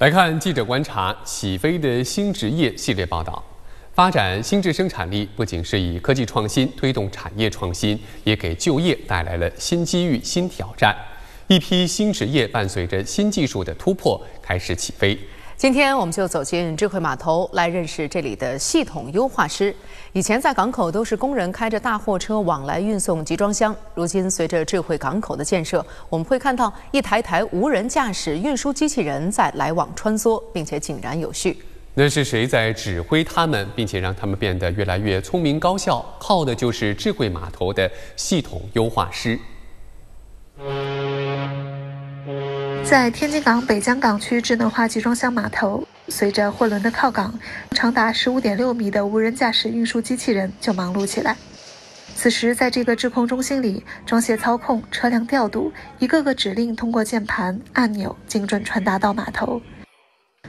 来看记者观察喜飞的新职业系列报道。发展新质生产力不仅是以科技创新推动产业创新，也给就业带来了新机遇、新挑战。一批新职业伴随着新技术的突破开始起飞。今天我们就走进智慧码头，来认识这里的系统优化师。以前在港口都是工人开着大货车往来运送集装箱，如今随着智慧港口的建设，我们会看到一台台无人驾驶运输机器人在来往穿梭，并且井然有序。那是谁在指挥他们，并且让他们变得越来越聪明高效？靠的就是智慧码头的系统优化师。 在天津港北江港区智能化集装箱码头，随着货轮的靠港，长达 15.6 米的无人驾驶运输机器人就忙碌起来。此时，在这个智控中心里，装卸操控、车辆调度，一个个指令通过键盘、按钮精准传达到码头。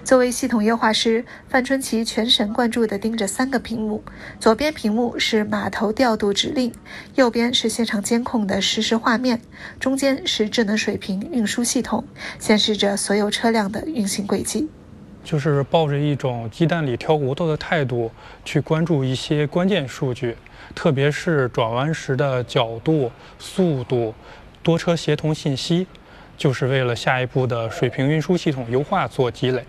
作为系统优化师，范春琪全神贯注地盯着3个屏幕，左边屏幕是码头调度指令，右边是现场监控的实时画面，中间是智能水平运输系统，显示着所有车辆的运行轨迹。就是抱着一种鸡蛋里挑骨头的态度去关注一些关键数据，特别是转弯时的角度、速度、多车协同信息，就是为了下一步的水平运输系统优化做积累。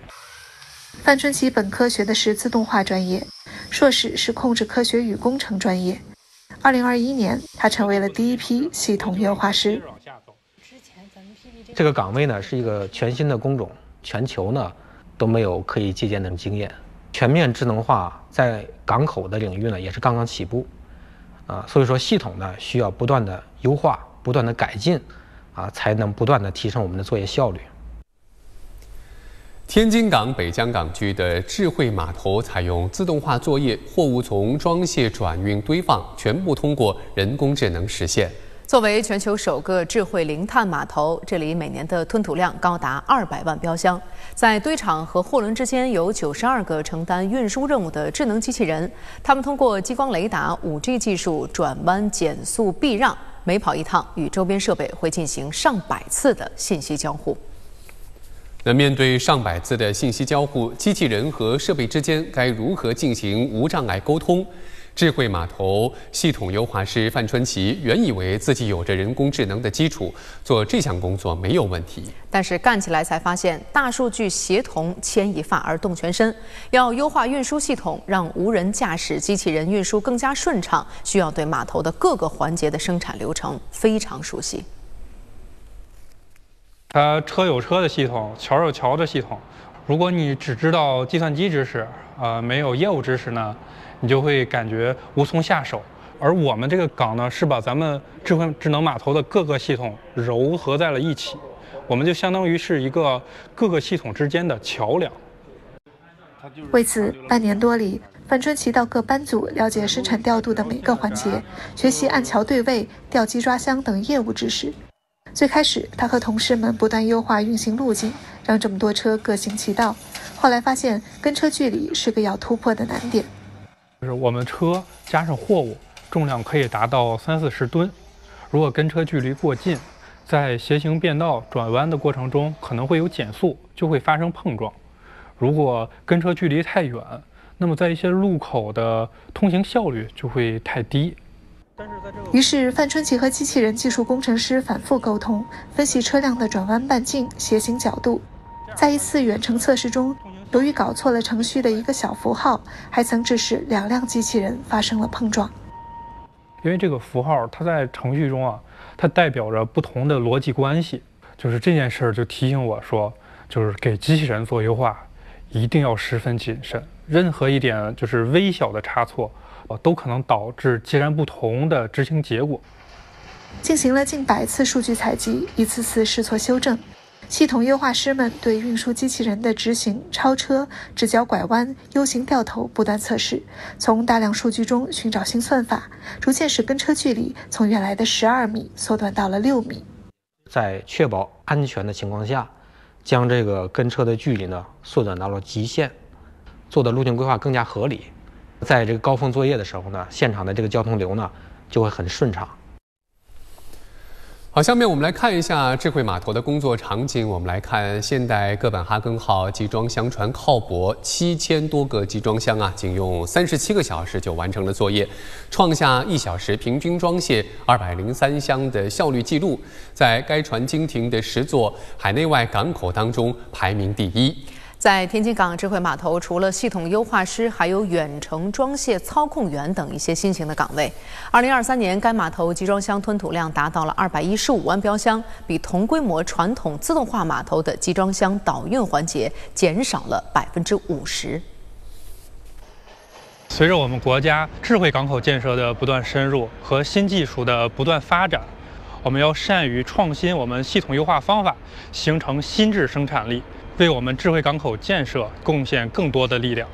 范春琪本科学的是自动化专业，硕士是控制科学与工程专业。2021年，他成为了第一批系统优化师。这个岗位呢是一个全新的工种，全球呢都没有可以借鉴的经验。全面智能化在港口的领域呢也是刚刚起步，所以说系统呢需要不断的优化、不断的改进，才能不断的提升我们的作业效率。 天津港北江港区的智慧码头采用自动化作业，货物从装卸、转运、堆放全部通过人工智能实现。作为全球首个智慧零碳码头，这里每年的吞吐量高达200万标箱，在堆场和货轮之间有92个承担运输任务的智能机器人，他们通过激光雷达、5G 技术转弯、减速、避让，每跑一趟与周边设备会进行上百次的信息交互。 那面对上百次的信息交互，机器人和设备之间该如何进行无障碍沟通？智慧码头系统优化师范春琪原以为自己有着人工智能的基础，做这项工作没有问题。但是干起来才发现，大数据协同牵一发而动全身。要优化运输系统，让无人驾驶机器人运输更加顺畅，需要对码头的各个环节的生产流程非常熟悉。 它车有车的系统，桥有桥的系统。如果你只知道计算机知识，没有业务知识呢，你就会感觉无从下手。而我们这个岗呢，是把咱们智能码头的各个系统糅合在了一起，我们就相当于是一个各个系统之间的桥梁。为此，半年多里，范春琪到各班组了解生产调度的每个环节，学习按桥对位、吊机抓箱等业务知识。 最开始，他和同事们不断优化运行路径，让这么多车各行其道。后来发现，跟车距离是个要突破的难点。就是我们车加上货物，重量可以达到30-40吨。如果跟车距离过近，在斜行变道、转弯的过程中，可能会有减速，就会发生碰撞。如果跟车距离太远，那么在一些路口的通行效率就会太低。 于是，范春琪和机器人技术工程师反复沟通，分析车辆的转弯半径、斜行角度。在一次远程测试中，由于搞错了程序的一个小符号，还曾致使2辆机器人发生了碰撞。因为这个符号，它在程序中它代表着不同的逻辑关系。就是这件事儿，就提醒我说，就是给机器人做优化，一定要十分谨慎，任何一点就是微小的差错。 都可能导致截然不同的执行结果。进行了近100次数据采集，一次次试错修正，系统优化师们对运输机器人的直行、超车、直角拐弯、U型掉头不断测试，从大量数据中寻找新算法，逐渐使跟车距离从原来的12米缩短到了6米。在确保安全的情况下，将这个跟车的距离呢缩短到了极限，做的路径规划更加合理。 在这个高峰作业的时候呢，现场的这个交通流呢就会很顺畅。好，下面我们来看一下智慧码头的工作场景。我们来看现代哥本哈根号集装箱船靠泊，7000多个集装箱啊，仅用37个小时就完成了作业，创下1小时平均装卸203箱的效率记录，在该船经停的10座海内外港口当中排名第一。 在天津港智慧码头，除了系统优化师，还有远程装卸操控员等一些新型的岗位。2023年，该码头集装箱吞吐量达到了215万标箱，比同规模传统自动化码头的集装箱导运环节减少了50%。 随着我们国家智慧港口建设的不断深入和新技术的不断发展，我们要善于创新我们系统优化方法，形成新质生产力。 为我们智慧港口建设贡献更多的力量。